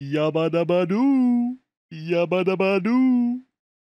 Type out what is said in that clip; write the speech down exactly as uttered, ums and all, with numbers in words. Yabba Dabbo Doo! Yabba Dabbo Doo!